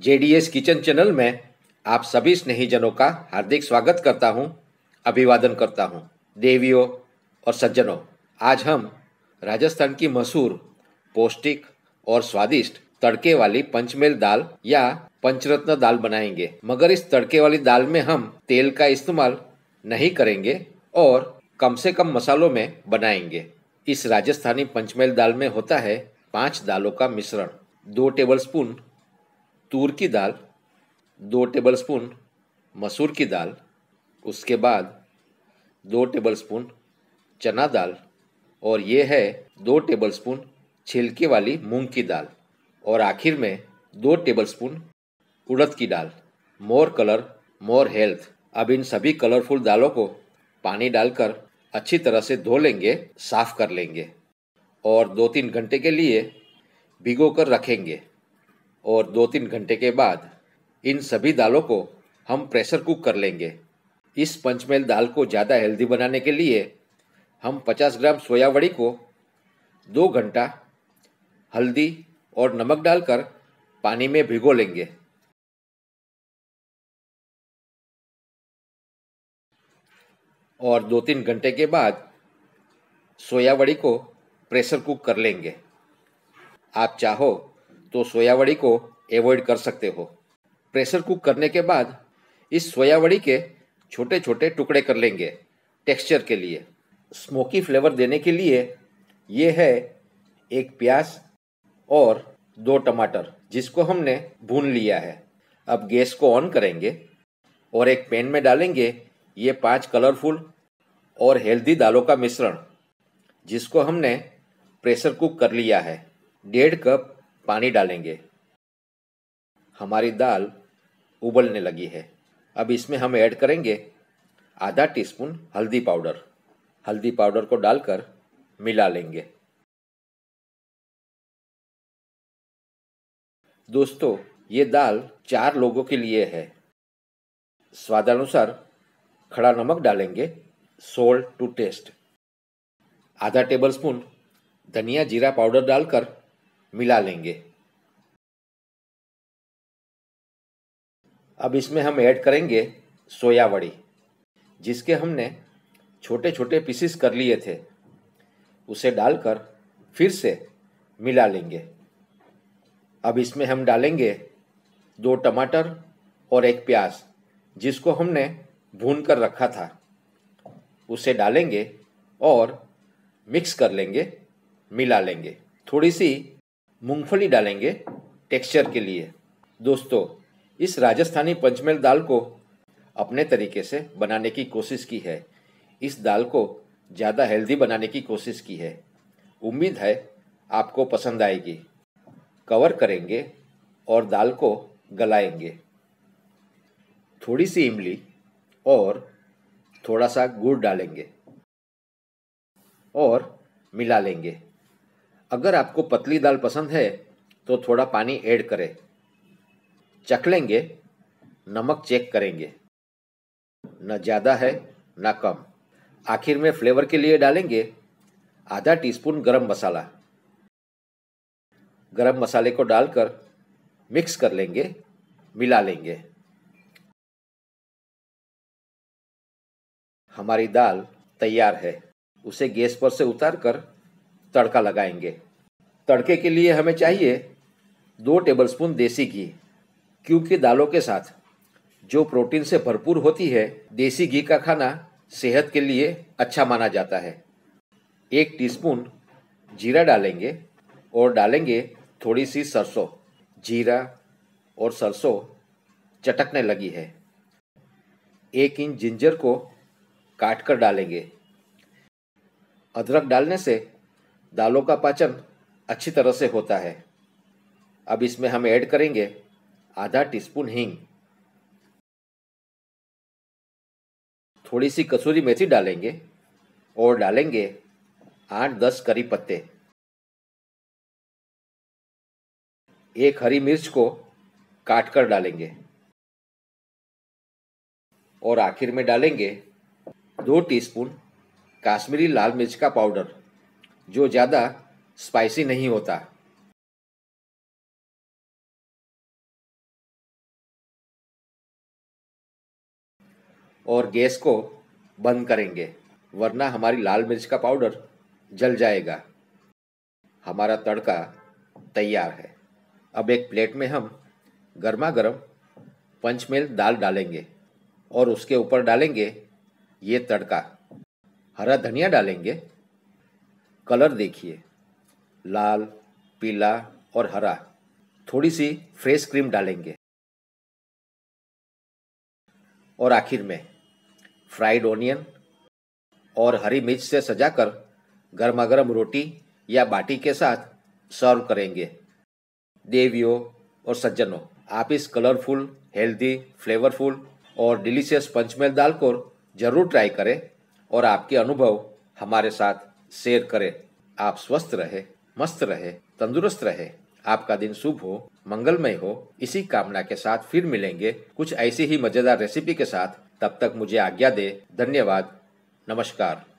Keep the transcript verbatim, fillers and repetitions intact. जे D S kitchen channel में आप सभी स्नेहीजनों का हार्दिक स्वागत करता हूं, अभिवादन करता हूं। देवियों और सज्जनों, आज हम राजस्थान की मशहूर, पौष्टिक और स्वादिष्ट तड़के वाली पंचमेल दाल या पंचरत्न दाल बनाएंगे। मगर इस तड़के वाली दाल में हम तेल का इस्तेमाल नहीं करेंगे और कम से कम मसालों में बनाएंगे। इस राजस्थानी पंचमेल दाल में होता है पाँच दालों का मिश्रण। दो टेबलस्पून तूर की दाल, दो टेबलस्पून मसूर की दाल, उसके बाद दो टेबलस्पून चना दाल और ये है दो टेबलस्पून छिलके वाली मूंग की दाल और आखिर में दो टेबलस्पून उड़द की दाल। More colour, more health. अब इन सभी कलरफुल दालों को पानी डालकर अच्छी तरह से धो लेंगे, साफ कर लेंगे और दो तीन घंटे के लिए भिगो कर रखेंगे और दो तीन घंटे के बाद इन सभी दालों को हम प्रेशर कुक कर लेंगे। इस पंचमेल दाल को ज़्यादा हेल्दी बनाने के लिए हम पचास ग्राम सोयावड़ी को दो घंटा हल्दी और नमक डालकर पानी में भिगो लेंगे। और दो तीन घंटे के बाद सोयावड़ी को प्रेशर कुक कर लेंगे। आप चाहो तो सोयावड़ी को एवॉइड कर सकते हो। प्रेशर कुक करने के बाद इस सोयावड़ी के छोटे छोटे टुकड़े कर लेंगे टेक्सचर के लिए। स्मोकी फ्लेवर देने के लिए ये है एक प्याज और दो टमाटर जिसको हमने भून लिया है। अब गैस को ऑन करेंगे और एक पैन में डालेंगे ये पांच कलरफुल और हेल्दी दालों का मिश्रण जिसको हमने प्रेशर कुक कर लिया है। डेढ़ कप पानी डालेंगे। हमारी दाल उबलने लगी है। अब इसमें हम ऐड करेंगे आधा टीस्पून हल्दी पाउडर। हल्दी पाउडर को डालकर मिला लेंगे। दोस्तों, ये दाल चार लोगों के लिए है। स्वादानुसार खड़ा नमक डालेंगे, सॉल्ट टू टेस्ट। आधा टेबलस्पून धनिया जीरा पाउडर डालकर मिला लेंगे। अब इसमें हम ऐड करेंगे सोयावड़ी जिसके हमने छोटे छोटे पीसेस कर लिए थे, उसे डालकर फिर से मिला लेंगे। अब इसमें हम डालेंगे दो टमाटर और एक प्याज जिसको हमने भून कर रखा था, उसे डालेंगे और मिक्स कर लेंगे, मिला लेंगे। थोड़ी सी मूंगफली डालेंगे टेक्सचर के लिए। दोस्तों, इस राजस्थानी पंचमेल दाल को अपने तरीके से बनाने की कोशिश की है। इस दाल को ज़्यादा हेल्दी बनाने की कोशिश की है। उम्मीद है आपको पसंद आएगी। कवर करेंगे और दाल को गलाएंगे। थोड़ी सी इमली और थोड़ा सा गुड़ डालेंगे और मिला लेंगे। अगर आपको पतली दाल पसंद है तो थोड़ा पानी ऐड करें। चखलेंगे, नमक चेक करेंगे, न ज़्यादा है न कम। आखिर में फ्लेवर के लिए डालेंगे आधा टीस्पून गरम मसाला। गरम मसाले को डालकर मिक्स कर लेंगे, मिला लेंगे। हमारी दाल तैयार है। उसे गैस पर से उतार कर तड़का लगाएंगे। तड़के के लिए हमें चाहिए दो टेबलस्पून देसी घी, क्योंकि दालों के साथ जो प्रोटीन से भरपूर होती है, देसी घी का खाना सेहत के लिए अच्छा माना जाता है। एक टीस्पून जीरा डालेंगे और डालेंगे थोड़ी सी सरसों। जीरा और सरसों चटकने लगी है। एक इंच जिंजर को काट कर डालेंगे। अदरक डालने से दालों का पाचन अच्छी तरह से होता है। अब इसमें हम ऐड करेंगे आधा टीस्पून हींग। थोड़ी सी कसूरी मेथी डालेंगे और डालेंगे आठ दस करी पत्ते। एक हरी मिर्च को काट कर डालेंगे और आखिर में डालेंगे दो टीस्पून काश्मीरी लाल मिर्च का पाउडर, जो ज़्यादा स्पाइसी नहीं होता। और गैस को बंद करेंगे, वरना हमारी लाल मिर्च का पाउडर जल जाएगा। हमारा तड़का तैयार है। अब एक प्लेट में हम गर्मा गर्म पंचमेल दाल डालेंगे और उसके ऊपर डालेंगे ये तड़का। हरा धनिया डालेंगे। कलर देखिए, लाल, पीला और हरा। थोड़ी सी फ्रेश क्रीम डालेंगे और आखिर में फ्राइड ऑनियन और हरी मिर्च से सजाकर गर्मा गर्म रोटी या बाटी के साथ सर्व करेंगे। देवियों और सज्जनों, आप इस कलरफुल, हेल्दी, फ्लेवरफुल और डिलीशियस पंचमेल दाल को जरूर ट्राई करें और आपके अनुभव हमारे साथ शेयर करें। आप स्वस्थ रहे, मस्त रहे, तंदुरुस्त रहे। आपका दिन शुभ हो, मंगलमय हो। इसी कामना के साथ फिर मिलेंगे कुछ ऐसी ही मजेदार रेसिपी के साथ। तब तक मुझे आज्ञा दे। धन्यवाद। नमस्कार।